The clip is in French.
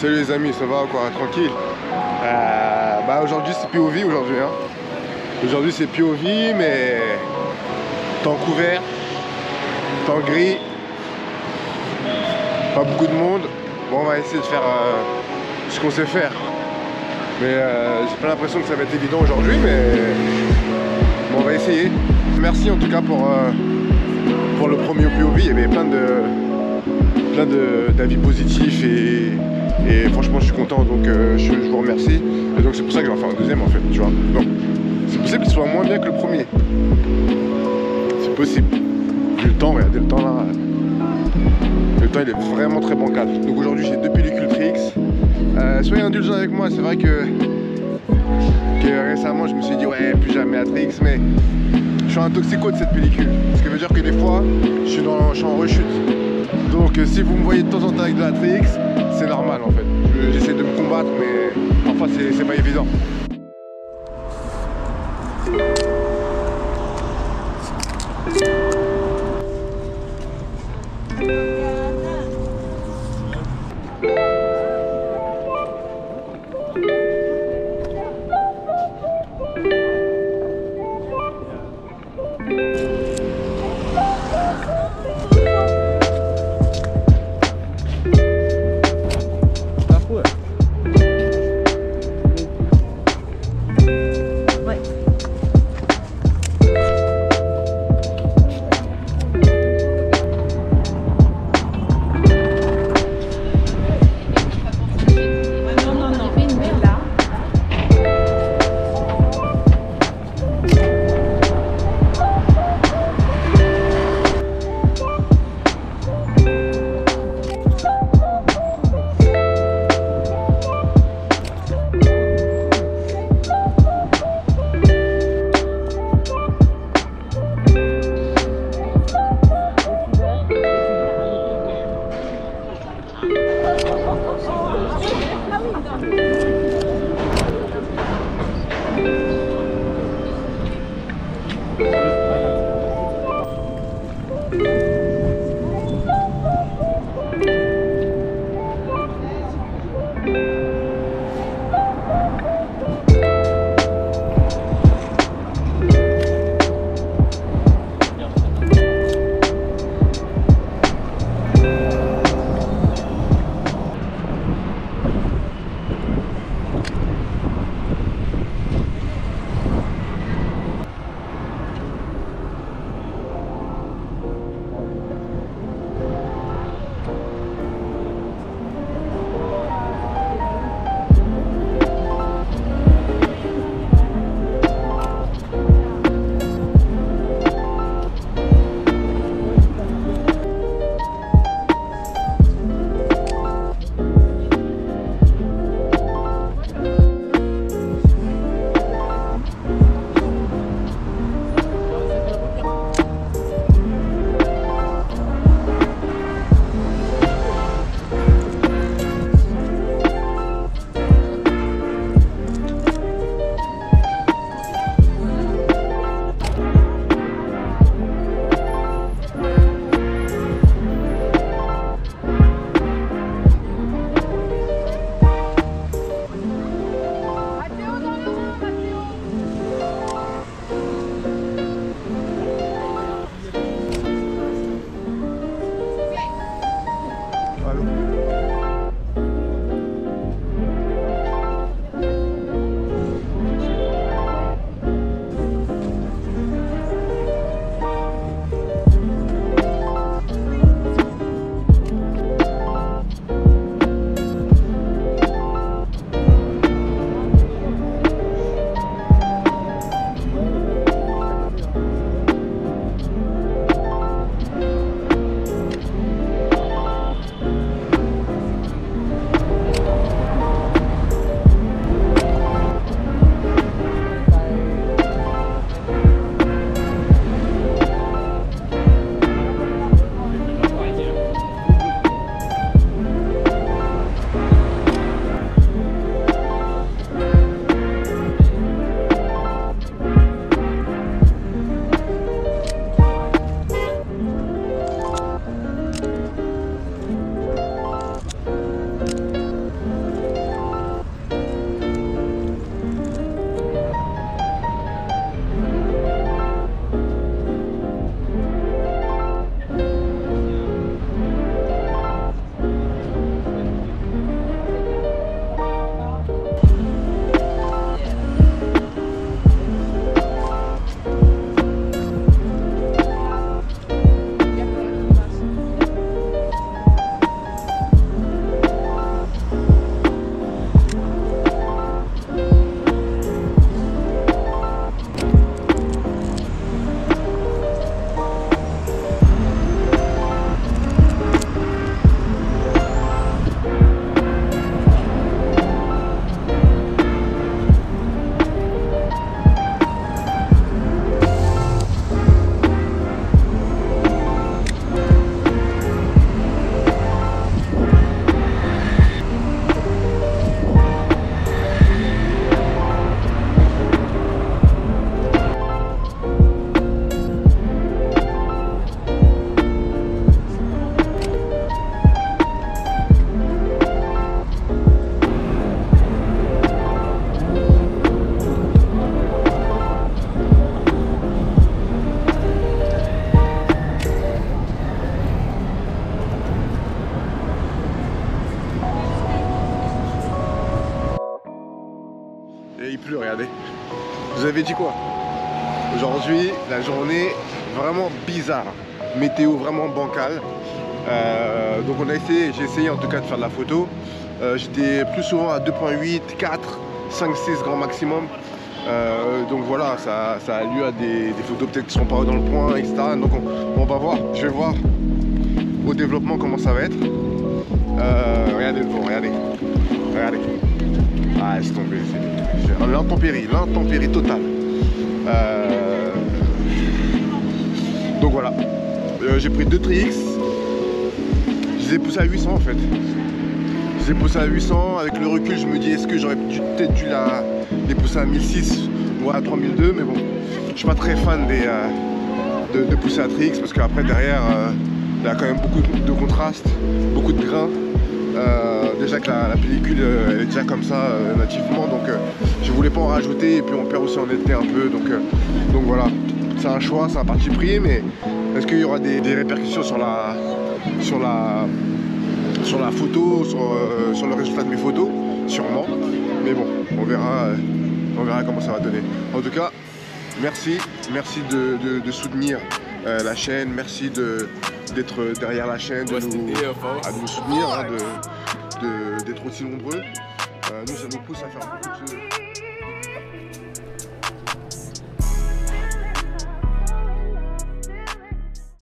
Salut les amis, ça va encore, tranquille. Aujourd'hui c'est POV aujourd'hui. Hein. Aujourd'hui c'est POV mais temps couvert, temps gris, pas beaucoup de monde. Bon, on va essayer de faire ce qu'on sait faire. Mais j'ai pas l'impression que ça va être évident aujourd'hui, mais bon, on va essayer. Merci en tout cas pour le premier POV. Il y avait plein d'avis positifs et franchement je suis content, donc je vous remercie, et donc c'est pour ça que je vais en faire un deuxième en fait, tu vois. Donc c'est possible qu'il soit moins bien que le premier, c'est possible, vu le temps. Regardez le temps là, le temps il est vraiment très bancal. Donc aujourd'hui j'ai deux pellicules Tri-X, soyez indulgents avec moi. C'est vrai que récemment je me suis dit ouais, plus jamais à Tri-X, mais je suis un toxico de cette pellicule, ce qui veut dire que des fois je suis en rechute. Donc si vous me voyez de temps en temps avec de la Tri-X, c'est normal en fait. J'essaie de me combattre, mais enfin c'est pas évident. il pleut, regardez. Je vous avais dit quoi? Aujourd'hui, la journée vraiment bizarre. Météo vraiment bancale. Donc on a essayé, j'ai essayé en tout cas de faire de la photo. J'étais plus souvent à 2.8, 4, 5, 6 grand maximum. Donc voilà, ça a lieu à des photos peut-être qui ne sont pas dans le point, etc. Donc on va voir, je vais voir au développement comment ça va être. Regardez le vent, regardez. Regardez. Ah, laisse tomber. L'intempérie totale. Donc voilà. J'ai pris 2 Tri-X. Je les ai poussés à 800 en fait. Je les ai poussés à 800. Avec le recul, je me dis, est-ce que j'aurais peut-être dû les pousser à 1006 ou à 3002. Mais bon, je suis pas très fan de pousser à Tri-X parce qu'après, derrière, il y a quand même beaucoup de contraste, beaucoup de grains. Déjà que la pellicule elle est déjà comme ça nativement, donc je voulais pas en rajouter, et puis on perd aussi en netteté un peu, donc voilà, c'est un choix, c'est un parti pris, mais est-ce qu'il y aura des répercussions sur la photo, sur le résultat de mes photos? Sûrement, mais bon, on verra comment ça va donner. En tout cas, merci de soutenir la chaîne, merci d'être derrière la chaîne, de nous soutenir, d'être aussi nombreux. Nous, ça nous pousse à faire beaucoup de choses.